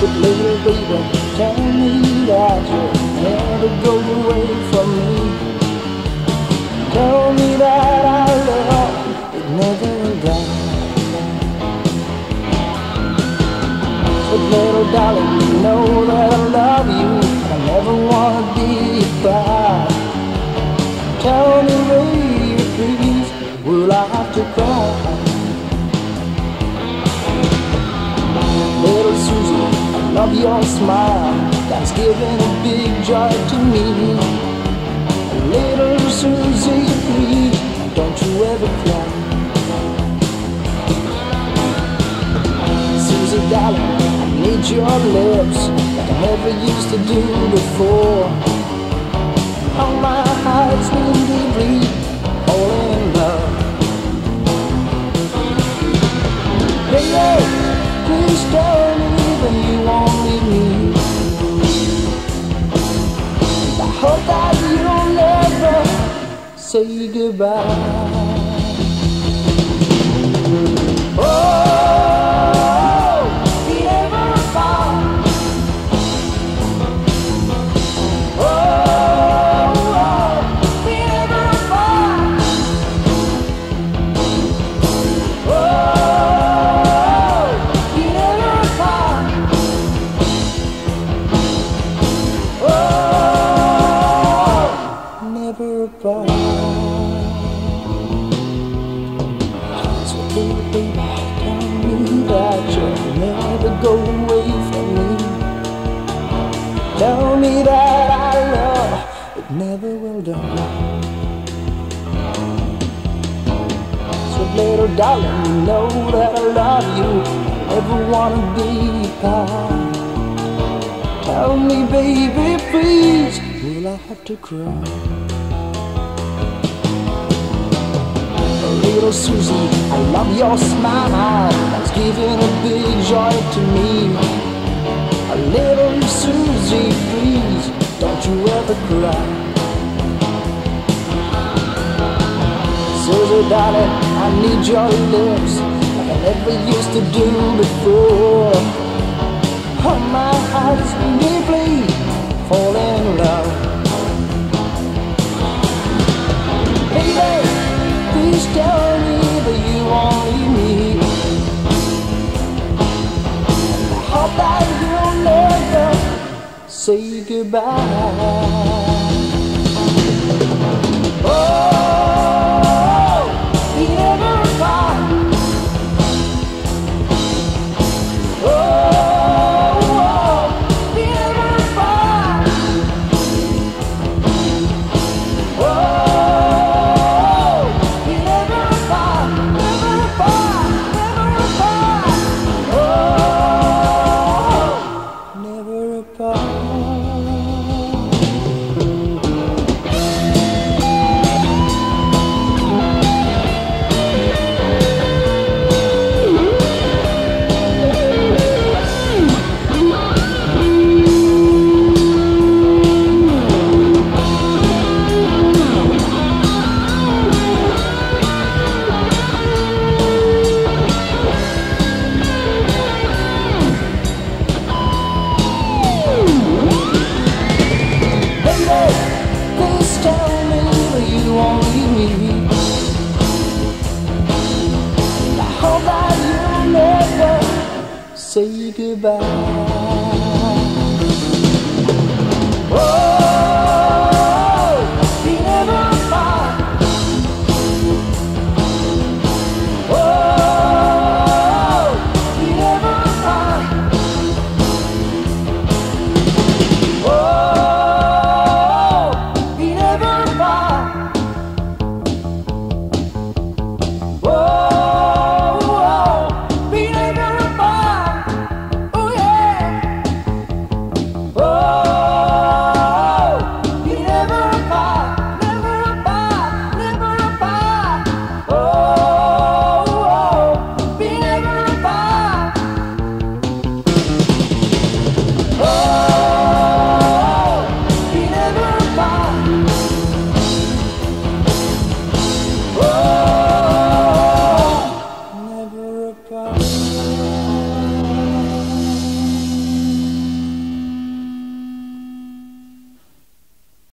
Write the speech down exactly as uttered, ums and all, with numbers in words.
But later, baby, tell me that you'll never go away from me. Tell me that our love would never die. But little darling, you know that I love you, and I never want to be far. Tell me, baby, please, will I have to cry? Little Susie, I love your smile, that's given a big joy to me. Little Susie, please, don't you ever cry. Susie darling, I need your lips like I never used to do before. All my heart's been deeply all in love. Hey, hey. Please tell me when you only need me. I hope that you'll never say goodbye. Oh, be ever far. Oh, oh, be ever far. Oh. Bye. So baby, tell me that you'll never go away from me. Tell me that our love it never will die. So little darling, you know that I love you, I never wanna be apart. Tell me baby, please, will I have to cry? Little Susie, I love your smile, that's giving a big joy to me. Little Susie, please, don't you ever cry. Susie darling, I need your lips like I never used to do before. Oh, my heart's deeply falling in love. Baby, please tell me that you only need me. I hope that you'll never say goodbye. Oh, be ever far. Oh, oh, be ever far. Oh. Say goodbye. Whoa.